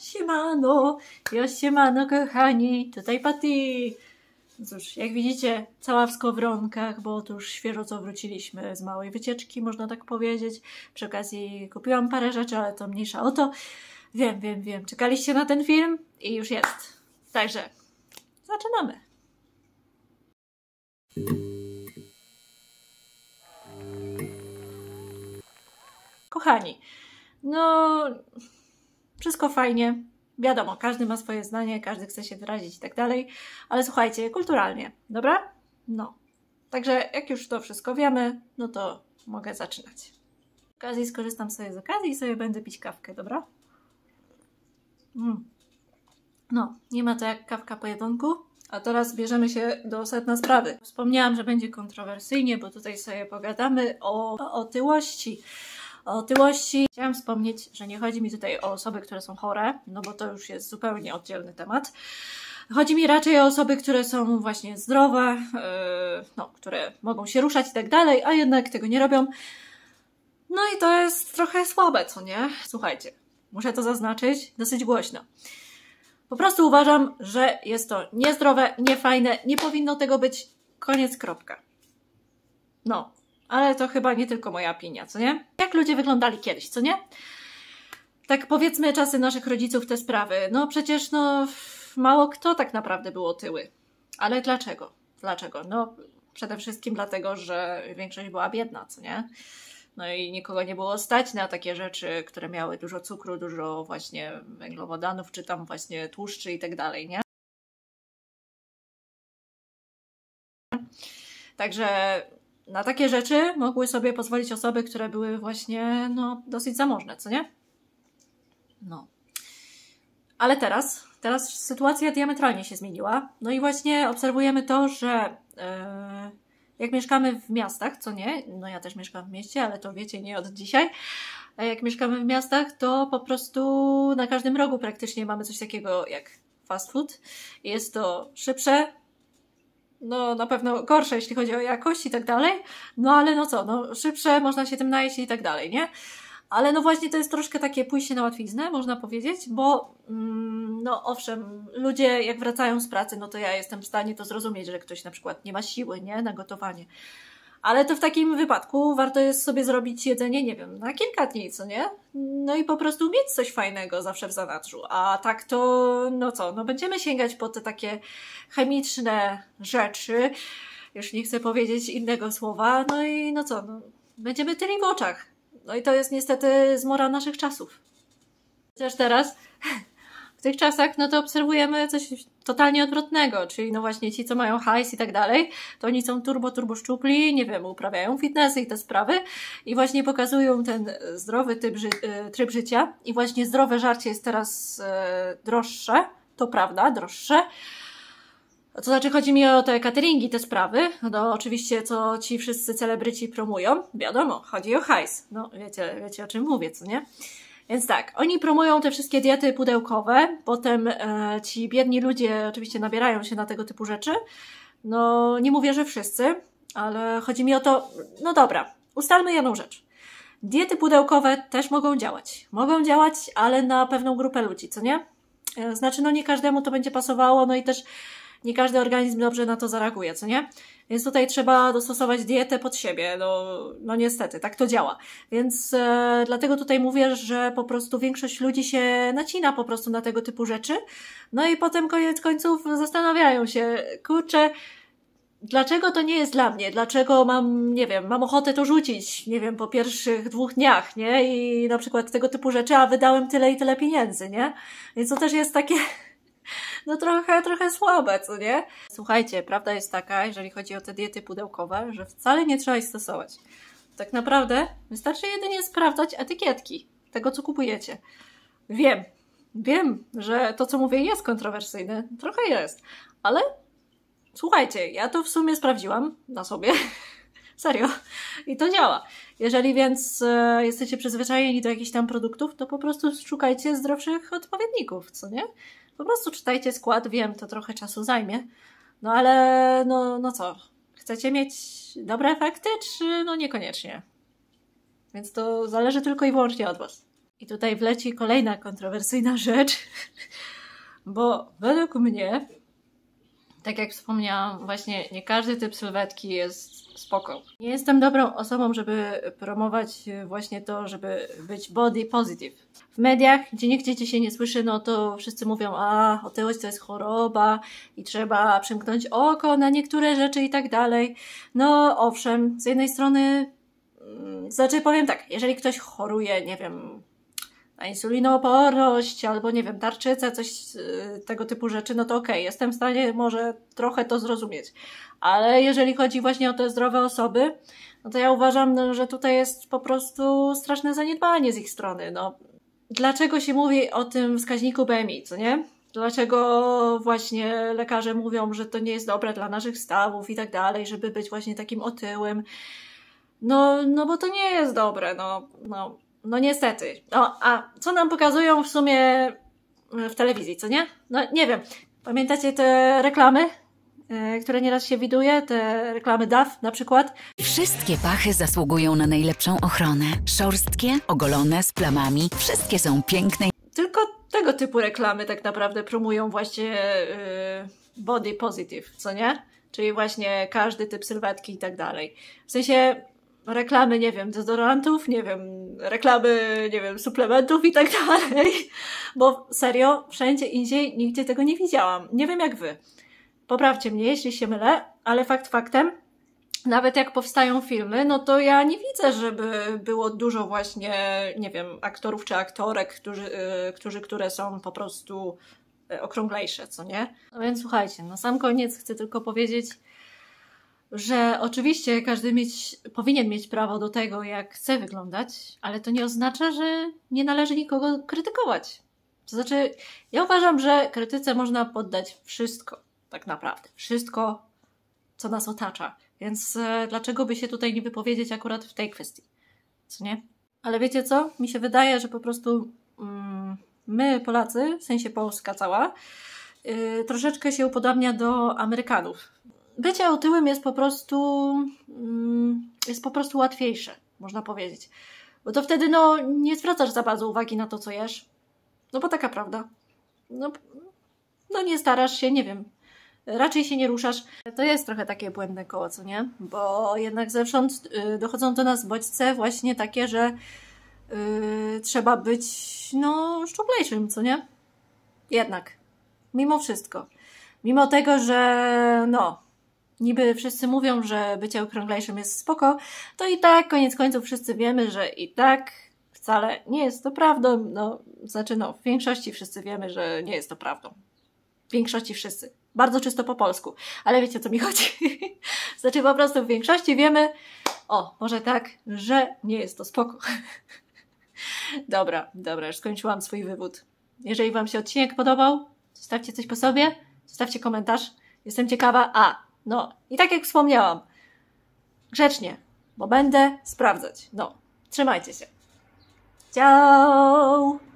Siemano kochani, tutaj Patty. Cóż, jak widzicie, cała w skowronkach, bo otóż świeżo co wróciliśmy z małej wycieczki, można tak powiedzieć. Przy okazji kupiłam parę rzeczy, ale to mniejsza o to. Wiem, czekaliście na ten film i już jest. Także zaczynamy. Kochani, no wszystko fajnie, wiadomo, każdy ma swoje zdanie, każdy chce się wyrazić i tak dalej, ale słuchajcie, kulturalnie, dobra? No, także jak już to wszystko wiemy, no to mogę zaczynać. Z okazji skorzystam sobie z okazji i sobie będę pić kawkę, dobra? No, nie ma to jak kawka po jedzonku. A teraz bierzemy się do sedna sprawy. Wspomniałam, że będzie kontrowersyjnie, bo tutaj sobie pogadamy o otyłości. O otyłości. Chciałam wspomnieć, że nie chodzi mi tutaj o osoby, które są chore, no bo to już jest zupełnie oddzielny temat. Chodzi mi raczej o osoby, które są właśnie zdrowe, no, które mogą się ruszać i tak dalej, a jednak tego nie robią. No i to jest trochę słabe, co nie? Słuchajcie, muszę to zaznaczyć dosyć głośno. Po prostu uważam, że jest to niezdrowe, niefajne, nie powinno tego być, koniec, kropka. No, ale to chyba nie tylko moja opinia, co nie? Jak ludzie wyglądali kiedyś, co nie? Tak powiedzmy czasy naszych rodziców, te sprawy. No przecież no mało kto tak naprawdę był otyły. Ale dlaczego? Dlaczego? No przede wszystkim dlatego, że większość była biedna, co nie? No i nikogo nie było stać na takie rzeczy, które miały dużo cukru, dużo właśnie węglowodanów, czy tam właśnie tłuszczy i tak dalej, nie? Także na takie rzeczy mogły sobie pozwolić osoby, które były właśnie no, dosyć zamożne, co nie? No. Ale teraz sytuacja diametralnie się zmieniła. No i właśnie obserwujemy to, że jak mieszkamy w miastach, co nie? No ja też mieszkam w mieście, ale to wiecie, nie od dzisiaj. Jak mieszkamy w miastach, to po prostu na każdym rogu praktycznie mamy coś takiego jak fast food. Jest to szybsze, no na pewno gorsze, jeśli chodzi o jakość i tak dalej. No ale no co, no szybsze, można się tym najeść i tak dalej, nie? Ale no właśnie to jest troszkę takie pójście na łatwiznę, można powiedzieć, bo no owszem, ludzie jak wracają z pracy, no to ja jestem w stanie to zrozumieć, że ktoś na przykład nie ma siły, nie, na gotowanie. Ale to w takim wypadku warto jest sobie zrobić jedzenie, nie wiem, na kilka dni, co nie? No i po prostu mieć coś fajnego zawsze w zanadrzu. A tak to, no co, no będziemy sięgać po te takie chemiczne rzeczy, już nie chcę powiedzieć innego słowa, no i no co, no, będziemy tyli w oczach. No i to jest niestety zmora naszych czasów. Chociaż teraz, w tych czasach, no to obserwujemy coś totalnie odwrotnego, czyli no właśnie ci, co mają hajs i tak dalej, to oni są turbo szczupli, nie wiem, uprawiają fitnessy i te sprawy i właśnie pokazują ten zdrowy tryb życia i właśnie zdrowe żarcie jest teraz droższe, to prawda, droższe. To znaczy chodzi mi o te cateringi, te sprawy, no oczywiście co ci wszyscy celebryci promują, wiadomo, chodzi o hajs, no wiecie o czym mówię, co nie? Więc tak, oni promują te wszystkie diety pudełkowe, potem ci biedni ludzie oczywiście nabierają się na tego typu rzeczy, no nie mówię, że wszyscy, ale chodzi mi o to, no dobra, ustalmy jedną rzecz. Diety pudełkowe też mogą działać, ale na pewną grupę ludzi, co nie? Znaczy no nie każdemu to będzie pasowało, no i też nie każdy organizm dobrze na to zareaguje, co nie? Więc tutaj trzeba dostosować dietę pod siebie, no niestety, tak to działa. Więc dlatego tutaj mówię, że po prostu większość ludzi się nacina po prostu na tego typu rzeczy, no i potem koniec końców zastanawiają się, kurczę, dlaczego to nie jest dla mnie? Dlaczego mam, nie wiem, mam ochotę to rzucić, nie wiem, po pierwszych 2 dniach, nie? I na przykład tego typu rzeczy, a wydałem tyle i tyle pieniędzy, nie? Więc to też jest takie... No trochę słabe, co nie? Słuchajcie, prawda jest taka, jeżeli chodzi o te diety pudełkowe, że wcale nie trzeba ich stosować. Tak naprawdę wystarczy jedynie sprawdzać etykietki tego, co kupujecie. Wiem, że to, co mówię, jest kontrowersyjne. Trochę jest. Ale słuchajcie, ja to w sumie sprawdziłam na sobie. Serio. I to działa. Jeżeli więc jesteście przyzwyczajeni do jakichś tam produktów, to po prostu szukajcie zdrowszych odpowiedników, co nie? Po prostu czytajcie skład, wiem, to trochę czasu zajmie, no ale no co, chcecie mieć dobre efekty, czy no niekoniecznie? Więc to zależy tylko i wyłącznie od Was. I tutaj wleci kolejna kontrowersyjna rzecz, bo według mnie, tak jak wspomniałam, właśnie nie każdy typ sylwetki jest spoko. Nie jestem dobrą osobą, żeby promować właśnie to, żeby być body positive. W mediach, gdzie nigdzie cię się nie słyszy, no to wszyscy mówią, a otyłość to jest choroba i trzeba przymknąć oko na niektóre rzeczy i tak dalej. No owszem, z jednej strony, znaczy powiem tak, jeżeli ktoś choruje, nie wiem, na insulinooporność albo, nie wiem, tarczyca, coś tego typu rzeczy, no to okej, jestem w stanie może trochę to zrozumieć. Ale jeżeli chodzi właśnie o te zdrowe osoby, no to ja uważam, no, że tutaj jest po prostu straszne zaniedbanie z ich strony. No, dlaczego się mówi o tym wskaźniku BMI, co nie? Dlaczego właśnie lekarze mówią, że to nie jest dobre dla naszych stawów i tak dalej, żeby być właśnie takim otyłym? No bo to nie jest dobre, no niestety. O, a co nam pokazują w sumie w telewizji, co nie? No nie wiem, pamiętacie te reklamy, które nieraz się widuje? Te reklamy Dove na przykład. Wszystkie pachy zasługują na najlepszą ochronę. Szorstkie, ogolone, z plamami, wszystkie są piękne. Tylko tego typu reklamy tak naprawdę promują właśnie body positive, co nie? Czyli właśnie każdy typ sylwetki i tak dalej. W sensie reklamy, nie wiem, dezodorantów, nie wiem, reklamy, nie wiem, suplementów i tak dalej. Bo serio, wszędzie indziej nigdzie tego nie widziałam. Nie wiem jak wy. Poprawcie mnie, jeśli się mylę, ale fakt faktem, nawet jak powstają filmy, no to ja nie widzę, żeby było dużo właśnie, nie wiem, aktorów czy aktorek, które są po prostu okrąglejsze, co nie? No więc słuchajcie, na sam koniec chcę tylko powiedzieć, że oczywiście każdy powinien mieć prawo do tego, jak chce wyglądać, ale to nie oznacza, że nie należy nikogo krytykować. To znaczy, ja uważam, że krytyce można poddać wszystko, tak naprawdę. Wszystko, co nas otacza. Więc dlaczego by się tutaj nie wypowiedzieć akurat w tej kwestii? Co nie? Ale wiecie co? Mi się wydaje, że po prostu my, Polacy, w sensie Polska cała, troszeczkę się upodabnia do Amerykanów. Bycie otyłym jest po prostu łatwiejsze, można powiedzieć. Bo to wtedy, no, nie zwracasz za bardzo uwagi na to, co jesz. No bo taka prawda. No nie starasz się, nie wiem. Raczej się nie ruszasz. To jest trochę takie błędne koło, co nie? Bo jednak zewsząd dochodzą do nas bodźce właśnie takie, że trzeba być, no, szczuplejszym, co nie? Jednak. Mimo wszystko. Mimo tego, że no, niby wszyscy mówią, że bycie okrąglejszym jest spoko, to i tak koniec końców wszyscy wiemy, że i tak wcale nie jest to prawdą. No, znaczy no, w większości wszyscy wiemy, że nie jest to prawdą. W większości wszyscy. Bardzo czysto po polsku. Ale wiecie, o co mi chodzi. Znaczy po prostu w większości wiemy, o, może tak, że nie jest to spoko. Dobra, już skończyłam swój wywód. Jeżeli wam się odcinek podobał, zostawcie coś po sobie. Zostawcie komentarz, jestem ciekawa. I tak jak wspomniałam, grzecznie, bo będę sprawdzać. No, trzymajcie się. Ciao!